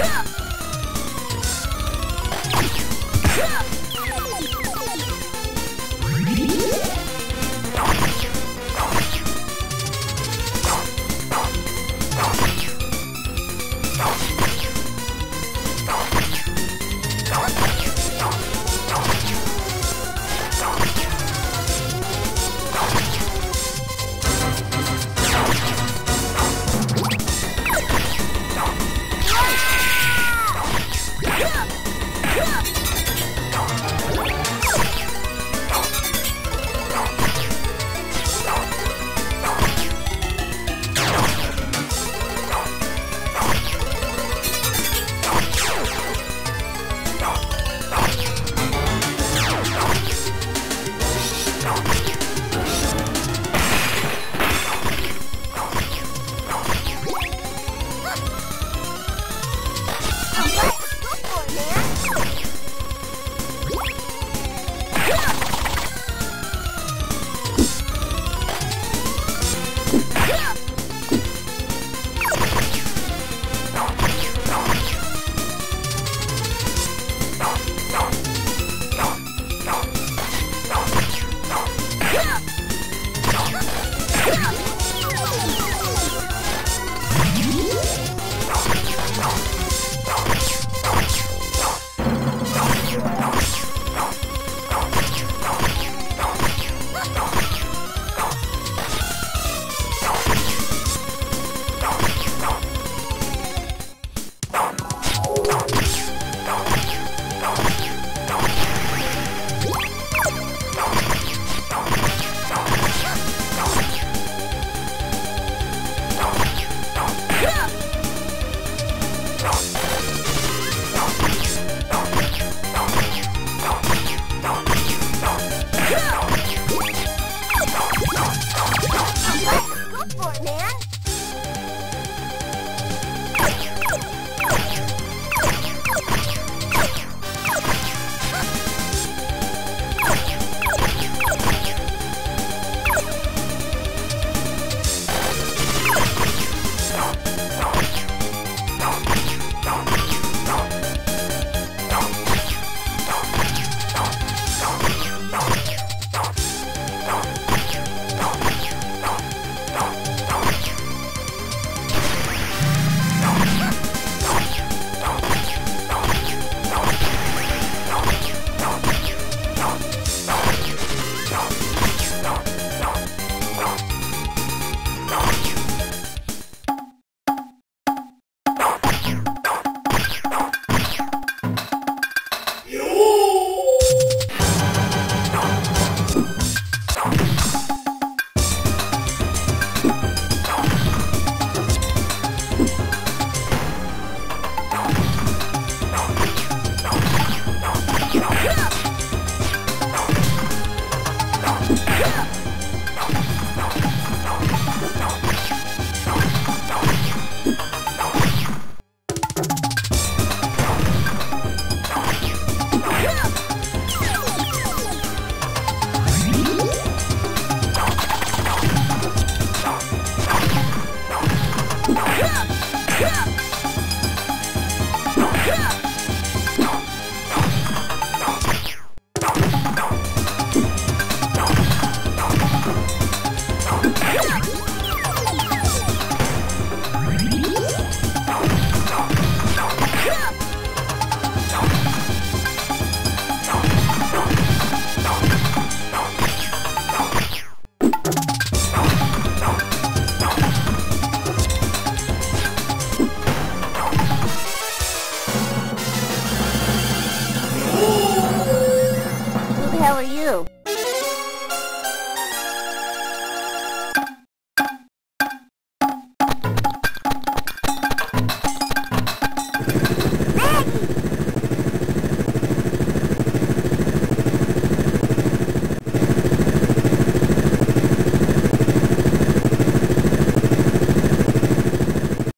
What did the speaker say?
What?